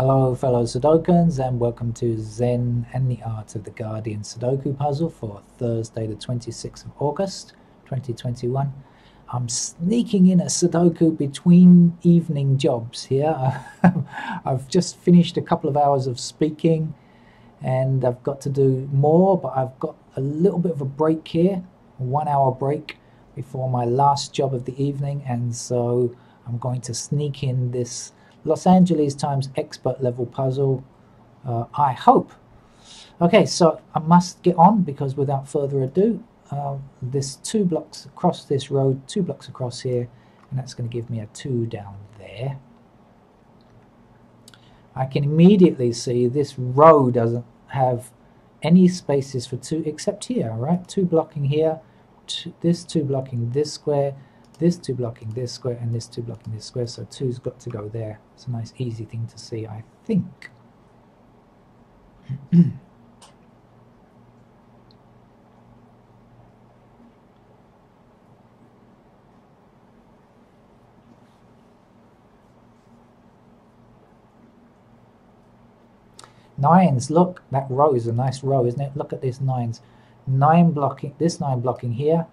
Hello fellow Sudokans, and welcome to Zen and the Art of the Guardian Sudoku Puzzle for Thursday the 26th of August 2021. I'm sneaking in a Sudoku between evening jobs here. I've just finished a couple of hours of speaking and I've got to do more, but I've got a little bit of a break here, a 1 hour break before my last job of the evening, and so I'm going to sneak in this Los Angeles Times expert level puzzle, I hope. Okay, so I must get on because without further ado, there's two blocks across this road, two blocks across here, and that's going to give me a two down there. I can immediately see this row doesn't have any spaces for two except here, right? Two blocking here, this two blocking this square, this two blocking this square, and this two blocking this square, so two's got to go there. It's a nice easy thing to see, I think. Nines, look, that row is a nice row, isn't it? Look at this nines. Nine blocking, this nine blocking here,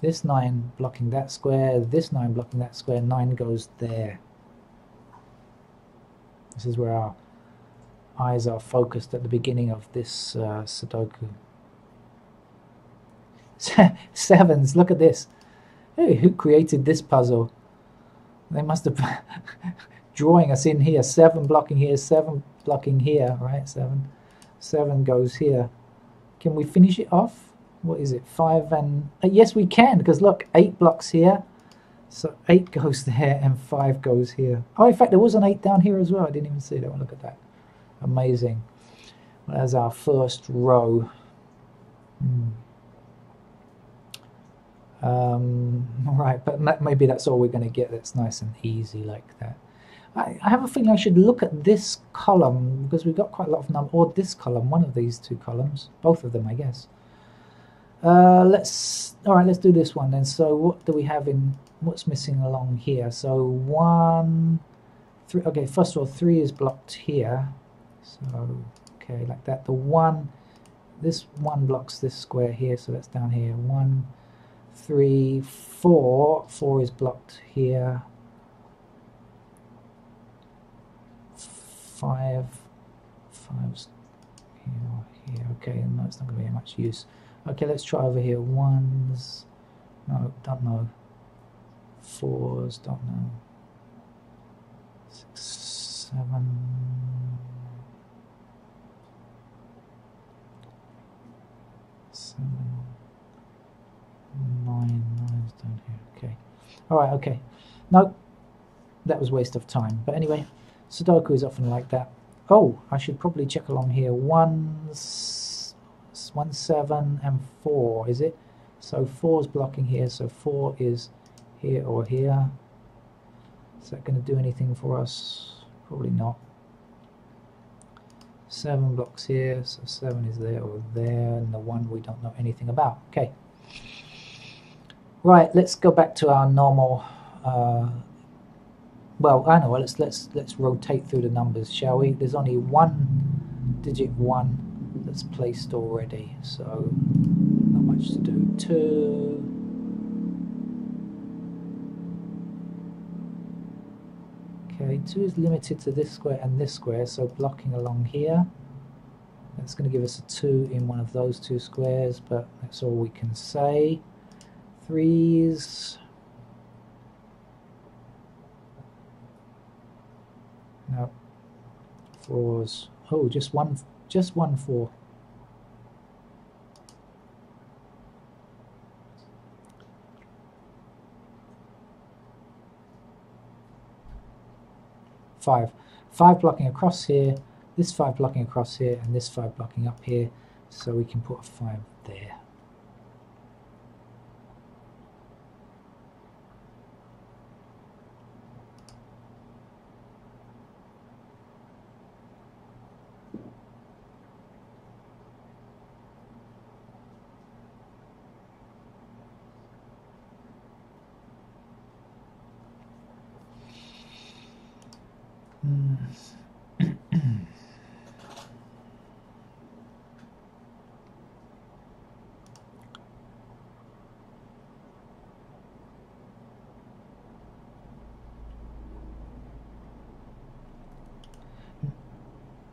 this nine blocking that square, this nine blocking that square, nine goes there. This is where our eyes are focused at the beginning of this Sudoku. Sevens, look at this. Hey, who created this puzzle? They must have drawing us in here. Seven blocking here, seven blocking here, right? Seven goes here. Can we finish it off? What is it, five and... yes, we can, because look, eight blocks here. So eight goes there and five goes here. Oh, in fact, there was an eight down here as well. I didn't even see that one. Look at that. Amazing. Well, that's our first row. Right, but maybe that's all we're going to get that's nice and easy like that. I have a feeling I should look at this column, because we've got quite a lot of numbers. Or this column, one of these two columns. Both of them, I guess. All right, let's do this one then. So what do we have in, what's missing along here? So 1, 3, okay, first of all, 3 is blocked here. So, okay, like that. The 1, this 1 blocks this square here, so that's down here. 1, 3, 4. 4 is blocked here. 5's here or here. Okay, and no, it's not going to be much use. Okay, let's try over here. 1's, no, don't know. 4's, don't know. 6, 7, 7, 9, 9's down here. Okay. Alright, okay. Nope. That was a waste of time. But anyway, Sudoku is often like that. Oh, I should probably check along here. 1, 7, and 4, is it? So 4's blocking here, so 4 is here or here. Is that going to do anything for us? Probably not. 7 blocks here, so 7 is there or there, and the 1 we don't know anything about. Okay. Right, let's go back to our normal. Well, I know. Let's rotate through the numbers, shall we? There's only one digit 1. That's placed already, so not much to do. 2. Okay, 2 is limited to this square and this square, so blocking along here. That's going to give us a 2 in one of those two squares, but that's all we can say. 3's. No. 4's. Oh, just 1. Just 1, 4. Five blocking across here, this 5 blocking across here, and this 5 blocking up here, so we can put a 5 there.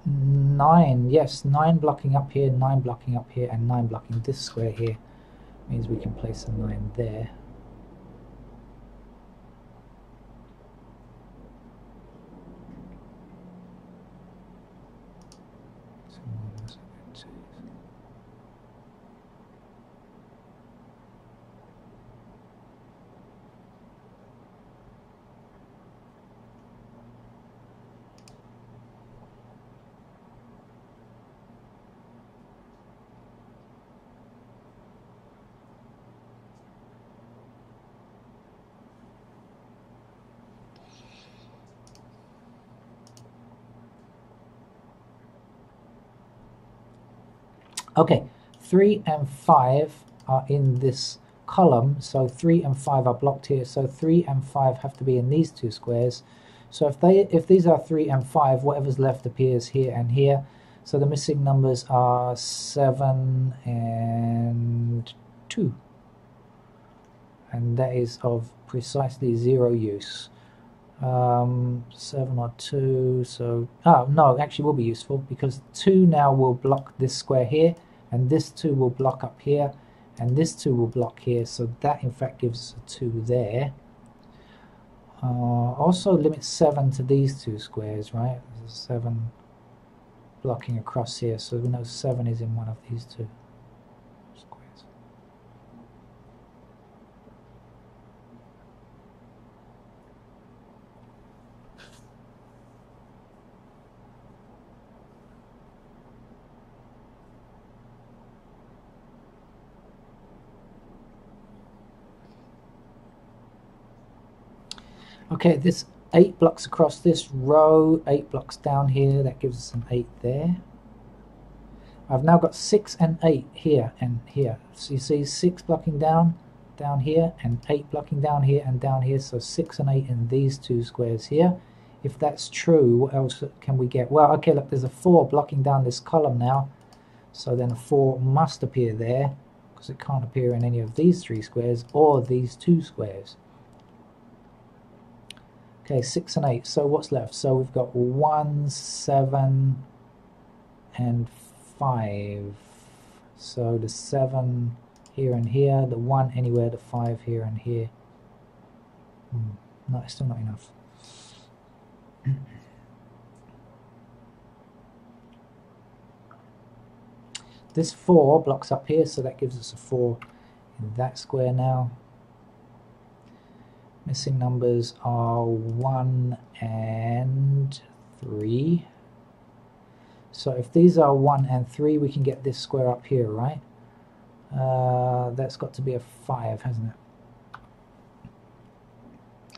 9, yes, 9 blocking up here, 9 blocking up here, and 9 blocking this square here. Means we can place a 9 there. Okay, 3 and 5 are in this column, so 3 and 5 are blocked here, so 3 and 5 have to be in these two squares. So if these are 3 and 5, whatever's left appears here and here. So the missing numbers are 7 and 2. And that is of precisely zero use. 7 or 2, so... Oh, no, actually will be useful, because 2 now will block this square here, and this 2 will block up here, and this 2 will block here, so that in fact gives a 2 there. Also limit 7 to these two squares, right? There's 7 blocking across here, so we know 7 is in one of these two squares. Okay, this 8 blocks across this row, 8 blocks down here, that gives us an 8 there. I've now got 6 and 8 here and here. So you see 6 blocking down, down here, and 8 blocking down here and down here, so 6 and 8 in these two squares here. If that's true, what else can we get? Well, okay, look, there's a 4 blocking down this column now, so then a 4 must appear there, because it can't appear in any of these three squares or these two squares. Okay, 6 and 8, so what's left? So we've got 1, 7, and 5. So the 7 here and here, the 1 anywhere, the 5 here and here. No, it's still not enough. This 4 blocks up here, so that gives us a 4 in that square now. Missing numbers are 1 and 3. So if these are 1 and 3, we can get this square up here, right? That's got to be a 5, hasn't it?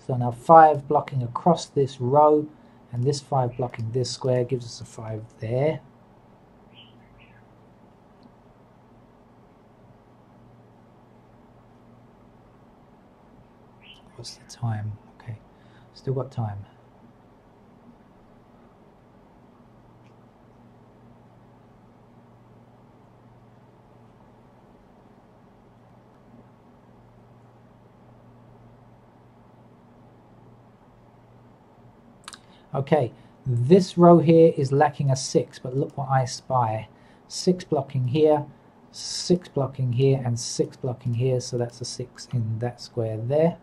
So now 5 blocking across this row, and this 5 blocking this square gives us a 5 there. What's the time? Okay, still got time. Okay, this row here is lacking a 6, but look what I spy. 6 blocking here, 6 blocking here, and 6 blocking here, so that's a 6 in that square there.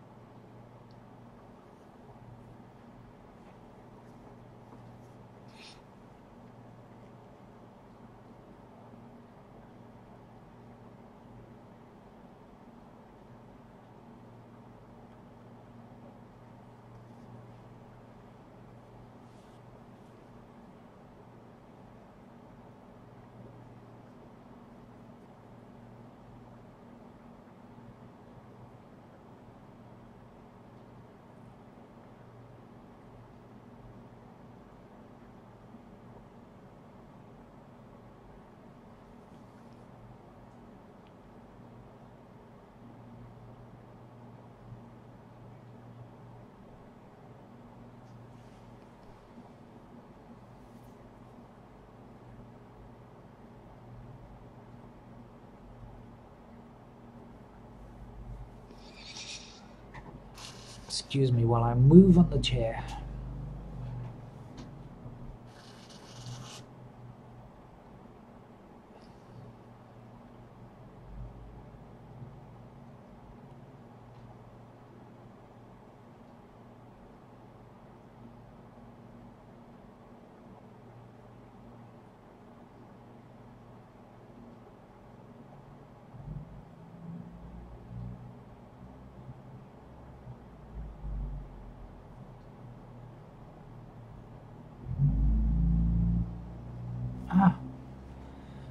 Excuse me while I move on the chair.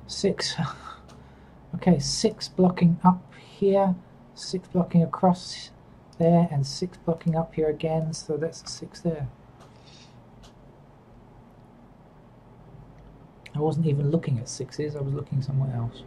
Six. Okay, six blocking up here, six blocking across there, and six blocking up here again, so that's a six there. I wasn't even looking at sixes, I was looking somewhere else.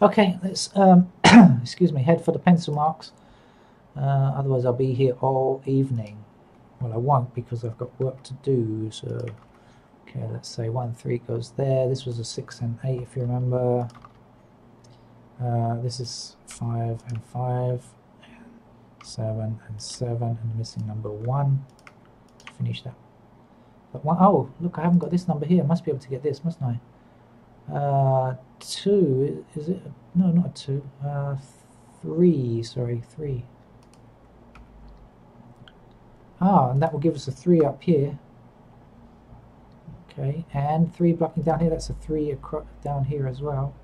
Okay, let's excuse me, head for the pencil marks, otherwise I'll be here all evening. Well, I won't, because I've got work to do. So okay, let's say 1, 3 goes there. This was a 6 and 8, if you remember. This is 5 and 5, 7 and 7, and missing number 1 to finish that. But one, oh look, I haven't got this number here. I must be able to get this, mustn't I? 2, is it? No, not 2. 3, sorry, 3. Ah, and that will give us a 3 up here. Okay, and 3 blocking down here, that's a 3 across down here as well.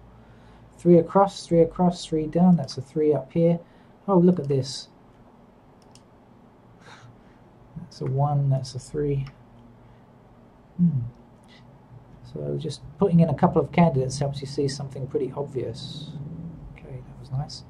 3 across, 3 across, 3 down, that's a 3 up here. Oh, look at this. That's a 1, that's a 3. So just putting in a couple of candidates helps you see something pretty obvious. Okay, that was nice.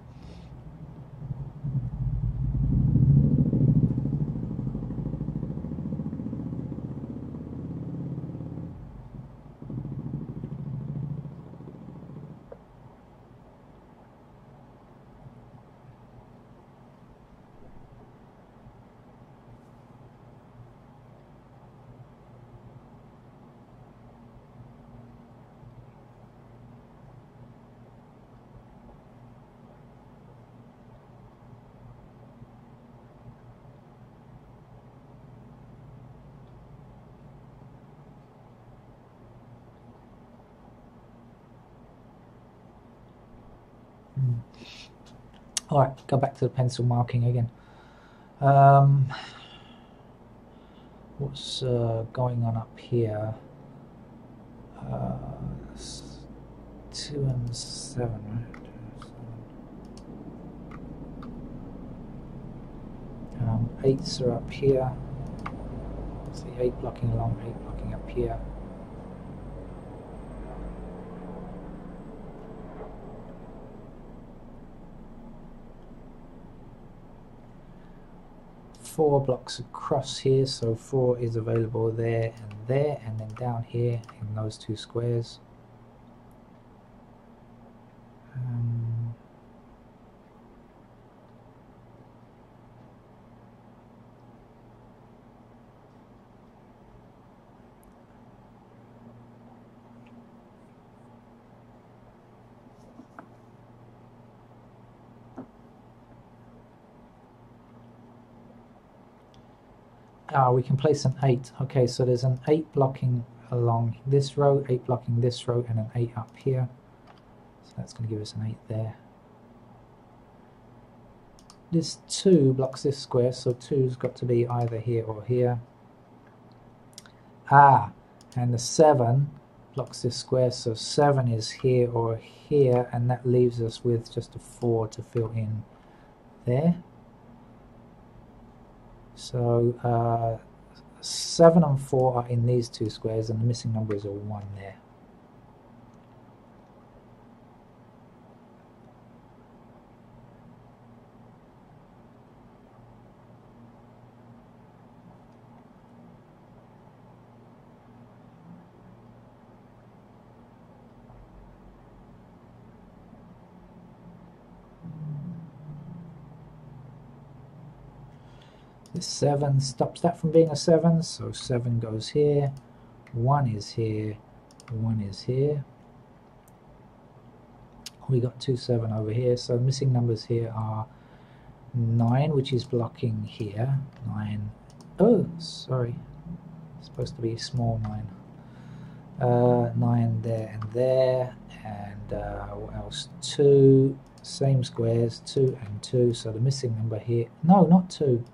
Alright, go back to the pencil marking again. What's going on up here? 2 and 7, right? 8s are up here. See, 8 blocking along, 8 blocking up here. Four blocks across here, so 4 is available there, and then down here in those 2 squares. We can place an 8. Okay, so there's an 8 blocking along this row, 8 blocking this row, and an 8 up here. So that's going to give us an 8 there. This 2 blocks this square, so 2's got to be either here or here. And the 7 blocks this square, so 7 is here or here, and that leaves us with just a 4 to fill in there. So 7 and 4 are in these 2 squares, and the missing number is a 1 there. This 7 stops that from being a 7, so 7 goes here, 1 is here, 1 is here. We got 2, 7 over here, so missing numbers here are 9, which is blocking here, 9, oh, sorry, it's supposed to be small 9, 9 there and there, and what else, 2, same squares, 2 and 2, so the missing number here, no, not 2,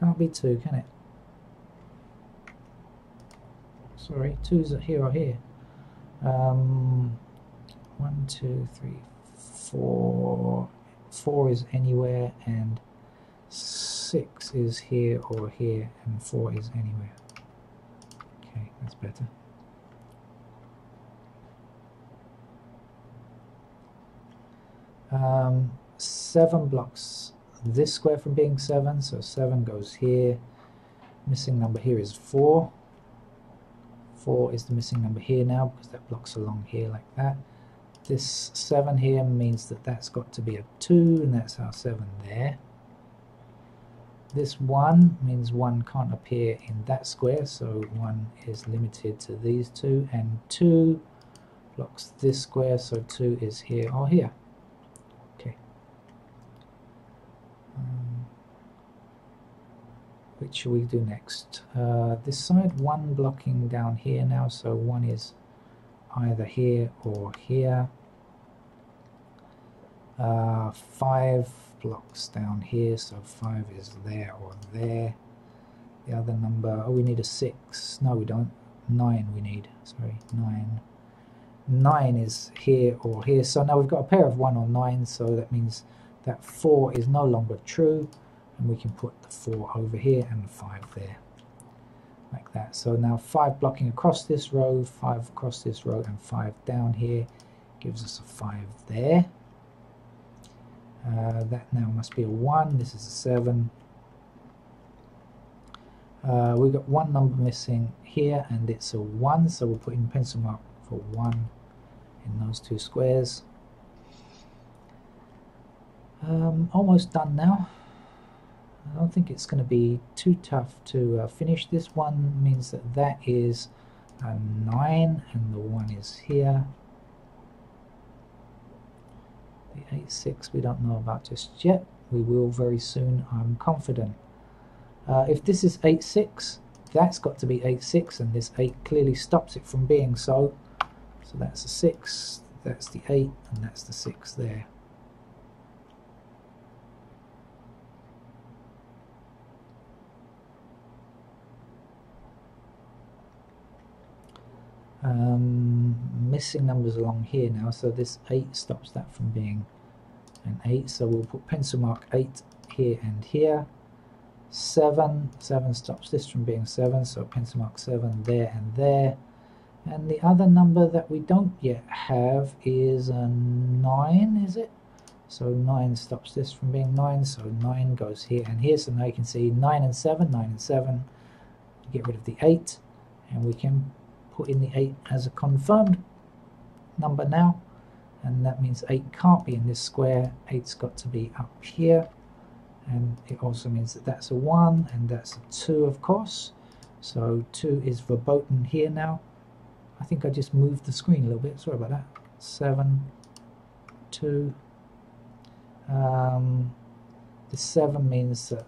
can't be 2, can it? Sorry, 2's here or here. 1, 2, 3, 4. 4 is anywhere, and 6 is here or here, and 4 is anywhere. Okay, that's better. Seven blocks this square from being 7, so 7 goes here. Missing number here is 4. 4 is the missing number here now, because that blocks along here like that. This 7 here means that that's got to be a 2, and that's our 7 there. This 1 means 1 can't appear in that square, so 1 is limited to these 2, and 2 blocks this square, so 2 is here or here. Okay. Which should we do next? This side, 1 blocking down here now, so 1 is either here or here. 5 blocks down here, so 5 is there or there. The other number, oh, we need a 6. No, we don't. 9 we need, sorry, 9. 9 is here or here, so now we've got a pair of 1 or 9, so that means that 4 is no longer true. And we can put the 4 over here and the 5 there, like that. So now 5 blocking across this row, 5 across this row, and 5 down here gives us a 5 there. That now must be a 1, this is a 7. We've got 1 number missing here, and it's a 1, so we'll put in pencil mark for 1 in those 2 squares. Almost done now. I don't think it's going to be too tough to finish. This 1 means that that is a 9, and the 1 is here. The 8, 6 we don't know about just yet. We will very soon, I'm confident. If this is 8, 6, that's got to be 8, 6, and this 8 clearly stops it from being so. So that's the 6, that's the 8, and that's the 6 there. Missing numbers along here now, so this 8 stops that from being an 8, so we'll put pencil mark 8 here and here. 7 stops this from being 7, so pencil mark 7 there and there. And the other number that we don't yet have is a 9, is it? So 9 stops this from being 9, so 9 goes here and here, so now you can see 9 and 7, 9 and 7, get rid of the 8, and we can put in the 8 as a confirmed number now, and that means 8 can't be in this square, 8's got to be up here, and it also means that that's a 1 and that's a 2, of course, so 2 is verboten here now. I think I just moved the screen a little bit, sorry about that. 7, 2. The 7 means that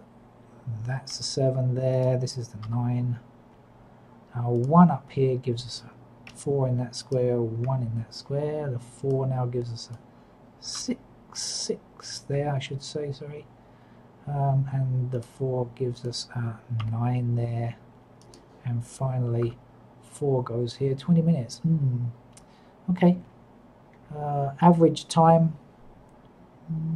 that's a 7 there, this is the 9. Our 1 up here gives us a 4 in that square, 1 in that square. The 4 now gives us a 6 there, I should say, sorry. And the 4 gives us a 9 there. And finally, 4 goes here, 20 minutes. Okay. Average time,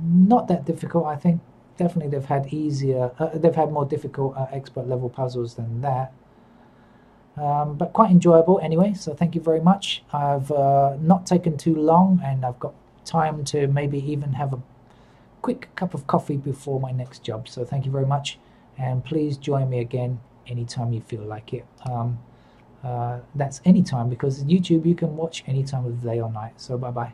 not that difficult, I think. Definitely they've had easier, they've had more difficult expert level puzzles than that. But quite enjoyable anyway, so thank you very much. I've not taken too long, and I've got time to maybe even have a quick cup of coffee before my next job, so thank you very much, and please join me again anytime you feel like it. That's anytime, because YouTube you can watch any time of the day or night, so bye bye.